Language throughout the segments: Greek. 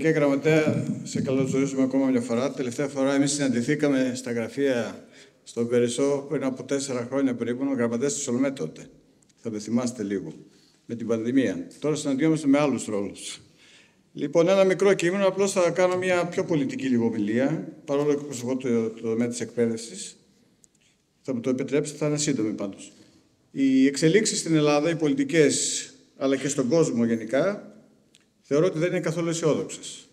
Γενική Γραμματέα, σε καλωσορίζουμε ακόμα μια φορά. Τελευταία φορά εμείς συναντηθήκαμε στα γραφεία στον Περισσό πριν από 4 χρόνια περίπου, ο γραμματέας του Σολμέ τότε. Θα το θυμάστε λίγο. Με την πανδημία. Τώρα συναντιόμαστε με άλλους ρόλους. Λοιπόν, ένα μικρό κείμενο, απλώς θα κάνω μια πιο πολιτική λιγομιλία, παρόλο που προσωπώ το τομέα της εκπαίδευσης. Θα μου το επιτρέψετε, θα είναι σύντομη πάντως. Οι εξελίξεις στην Ελλάδα, οι πολιτικές, αλλά και στον κόσμο γενικά, θεωρώ ότι δεν είναι καθόλου αισιόδοξες.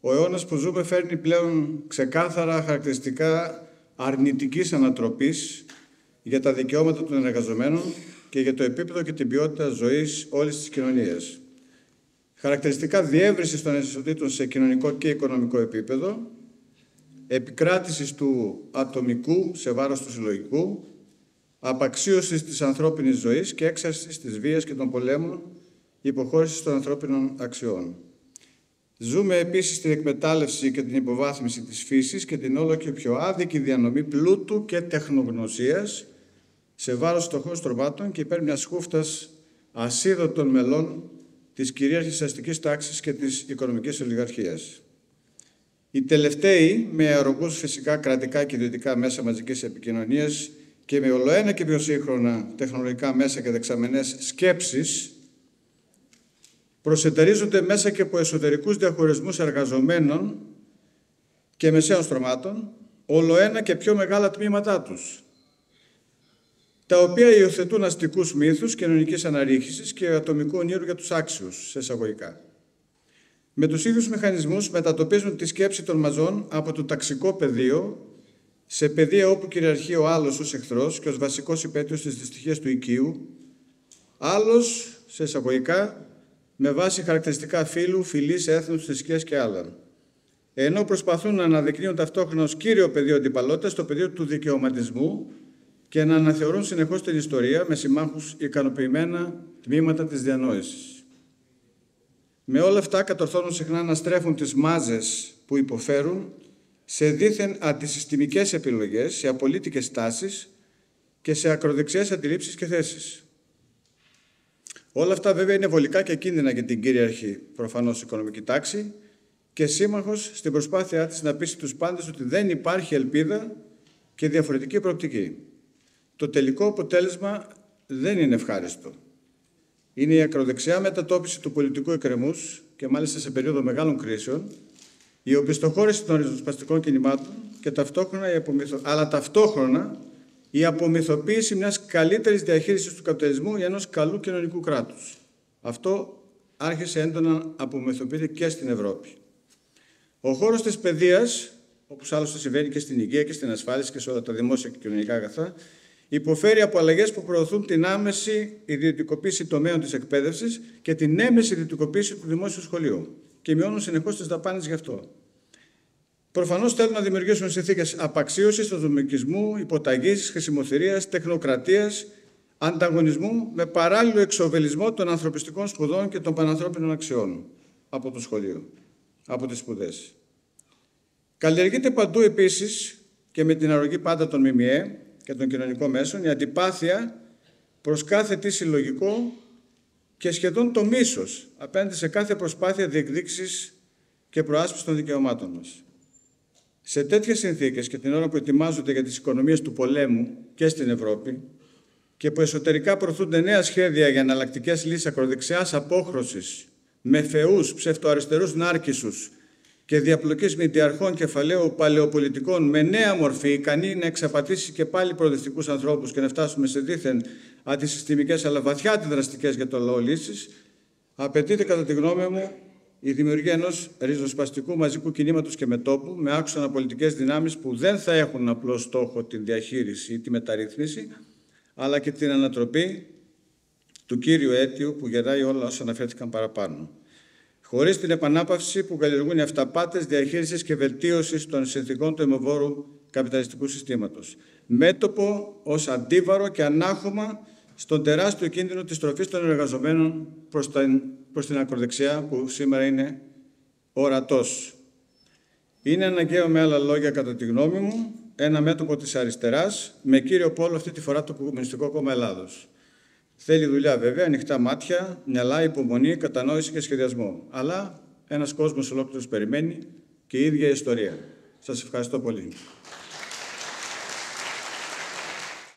Ο αιώνας που ζούμε φέρνει πλέον ξεκάθαρα χαρακτηριστικά αρνητικής ανατροπής για τα δικαιώματα των εργαζομένων και για το επίπεδο και την ποιότητα ζωής όλης της κοινωνίας. Χαρακτηριστικά διεύρυνση των ανισοτήτων σε κοινωνικό και οικονομικό επίπεδο, επικράτηση του ατομικού σε βάρος του συλλογικού, απαξίωση της ανθρώπινης ζωής και έξαρση της βίας και των πολέμων, υποχώρηση των ανθρώπινων αξιών. Ζούμε επίσης την εκμετάλλευση και την υποβάθμιση της φύσης και την όλο και πιο άδικη διανομή πλούτου και τεχνογνωσίας σε βάρος φτωχών στρωμάτων και υπέρ μιας χούφτας ασίδωτων μελών της κυρίαρχης αστικής τάξης και της οικονομικής ολιγαρχίας. Οι τελευταίοι, με αερογούς φυσικά κρατικά και ιδιωτικά μέσα μαζικής επικοινωνίας και με ολοένα και πιο σύγχρονα τεχνολογικά μέσα και δεξαμενές σκέψεις, προσετερίζονται μέσα και από εσωτερικούς διαχωρισμούς εργαζομένων και μεσαίων στρωμάτων, ολοένα και πιο μεγάλα τμήματά τους, τα οποία υιοθετούν αστικούς μύθους κοινωνικής αναρρίχησης και ατομικού ονείρου για τους άξιους, σε εισαγωγικά. Με τους ίδιους μηχανισμούς μετατοπίζουν τη σκέψη των μαζών από το ταξικό πεδίο σε πεδία όπου κυριαρχεί ο άλλος ως εχθρός και ως βασικός υπαίτιος της δυστυχίας του οικείου, άλλος, σε εισαγωγικά, με βάση χαρακτηριστικά φύλου, φυλής, έθνους, θρησκείας και άλλα. Ενώ προσπαθούν να αναδεικνύουν ταυτόχρονα ως κύριο πεδίο αντιπαλότητας το πεδίο του δικαιωματισμού και να αναθεωρούν συνεχώς την ιστορία με συμμάχους ικανοποιημένα τμήματα της διανόησης. Με όλα αυτά κατορθώνουν συχνά να στρέφουν τις μάζες που υποφέρουν σε δίθεν αντισυστημικές επιλογές, σε απολύτικες τάσεις και σε ακροδεξιές αντιλήψεις και θέσεις. Όλα αυτά βέβαια είναι βολικά και κίνδυνα για την κυρίαρχη προφανώς οικονομική τάξη και σύμμαχος στην προσπάθειά της να πείσει τους πάντες ότι δεν υπάρχει ελπίδα και διαφορετική προοπτική. Το τελικό αποτέλεσμα δεν είναι ευχάριστο. Είναι η ακροδεξιά μετατόπιση του πολιτικού εκκρεμούς και μάλιστα σε περίοδο μεγάλων κρίσεων, η οπισθοχώρηση των ριζοσπαστικών κινημάτων, και ταυτόχρονα αλλά ταυτόχρονα η απομυθοποίηση μιας καλύτερης διαχείρισης του καπιταλισμού ή ενός καλού κοινωνικού κράτους. Αυτό άρχισε έντονα να απομυθοποιείται και στην Ευρώπη. Ο χώρος της παιδείας, όπως άλλωστε συμβαίνει και στην υγεία και στην ασφάλιση και σε όλα τα δημόσια και κοινωνικά αγαθά, υποφέρει από αλλαγές που προωθούν την άμεση ιδιωτικοποίηση τομέων της εκπαίδευσης και την έμεση ιδιωτικοποίηση του δημόσιου σχολείου και μειώνουν συνεχώς τις δαπάνες γι' αυτό. Προφανώς θέλουν να δημιουργήσουν συνθήκες απαξίωσης, ατομικισμού, υποταγής, χρησιμοθυρίας, τεχνοκρατίας, ανταγωνισμού με παράλληλο εξοβελισμό των ανθρωπιστικών σπουδών και των πανανθρώπινων αξιών από το σχολείο, από τις σπουδές. Καλλιεργείται παντού επίσης και με την αρρωγή πάντα των ΜΜΕ και των κοινωνικών μέσων η αντιπάθεια προς κάθε τι συλλογικό και σχεδόν το μίσος απέναντι σε κάθε προσπάθεια διεκδίκησης και προάσπισης των δικαιωμάτων μας. Σε τέτοιες συνθήκες και την ώρα που ετοιμάζονται για τις οικονομίες του πολέμου και στην Ευρώπη και που εσωτερικά προωθούνται νέα σχέδια για εναλλακτικές λύσεις ακροδεξιάς απόχρωσης με φαιούς, ψευτοαριστερούς νάρκισσους και διαπλοκής μητιαρχών κεφαλαίου παλαιοπολιτικών με νέα μορφή ικανή να εξαπατήσει και πάλι προοδευτικούς ανθρώπους και να φτάσουμε σε δίθεν αντισυστημικές αλλά βαθιά αντιδραστικές για το λαό λύσεις, απαιτείται κατά τη γνώμη μου η δημιουργία ενός ριζοσπαστικού μαζικού κινήματος και μετόπου με άξονα πολιτικές δυνάμεις που δεν θα έχουν απλώς στόχο την διαχείριση ή τη μεταρρύθμιση, αλλά και την ανατροπή του κύριου αίτιου που γερνάει όλα όσα αναφέρθηκαν παραπάνω. Χωρίς την επανάπαυση που καλλιεργούν οι αυταπάτες διαχείρισης και βελτίωσης των συνθηκών του αιμοβόρου καπιταλιστικού συστήματος. Μέτωπο ως αντίβαρο και ανάχωμα στον τεράστιο κίνδυνο της στροφής των εργαζομένων προς την ακροδεξιά που σήμερα είναι ορατός. Είναι αναγκαίο με άλλα λόγια κατά τη γνώμη μου ένα μέτωπο της αριστεράς με κύριο πόλο αυτή τη φορά το Κομμουνιστικό Κόμμα Ελλάδος. Θέλει δουλειά βέβαια, ανοιχτά μάτια, μυαλά, υπομονή, κατανόηση και σχεδιασμό. Αλλά ένας κόσμος ολόκληρος περιμένει και η ίδια ιστορία. Σας ευχαριστώ πολύ.